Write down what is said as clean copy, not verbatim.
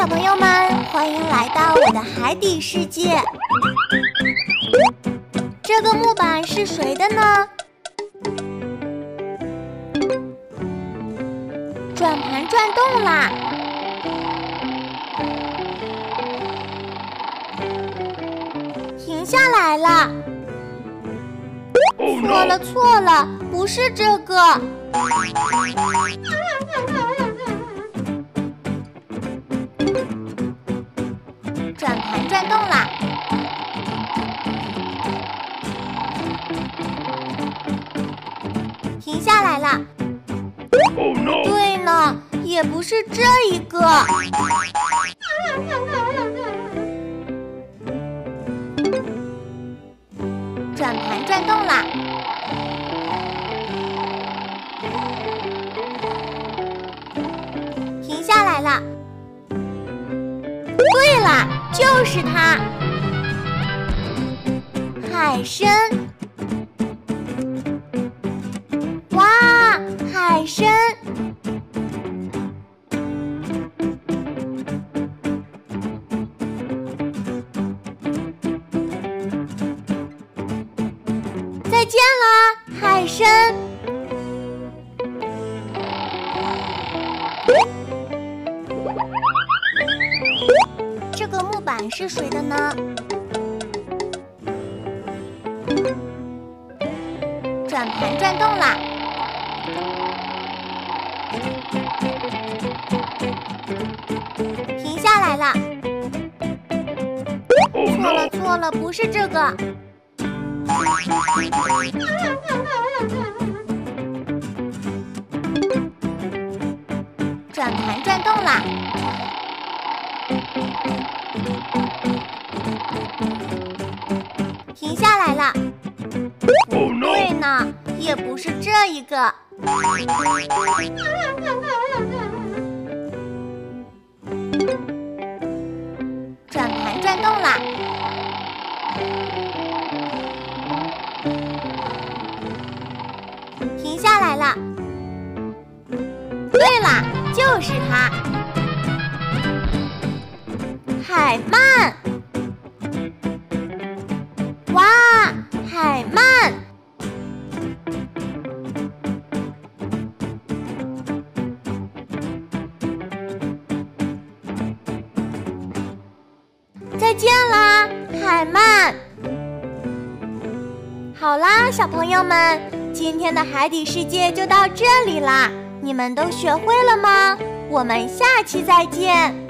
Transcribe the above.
小朋友们，欢迎来到我的海底世界。这个木板是谁的呢？转盘转动啦！停下来了。错了错了，不是这个。 转盘转动啦！停下来了。Oh, no. 对呢，也不是这一个。转盘转动啦！停下来了。对了。 就是它，海参！哇，海参！再见啦，海参！这个木板是谁的呢？转盘转动啦！停下来了。错了错了，不是这个。转盘转动啦！ 停下来了。Oh, no. 对呢，也不是这一个。转盘转动啦！停下来了。对啦，就是它。海鳗。 哇，海鳗！再见啦，海鳗！好啦，小朋友们，今天的海底世界就到这里啦，你们都学会了吗？我们下期再见。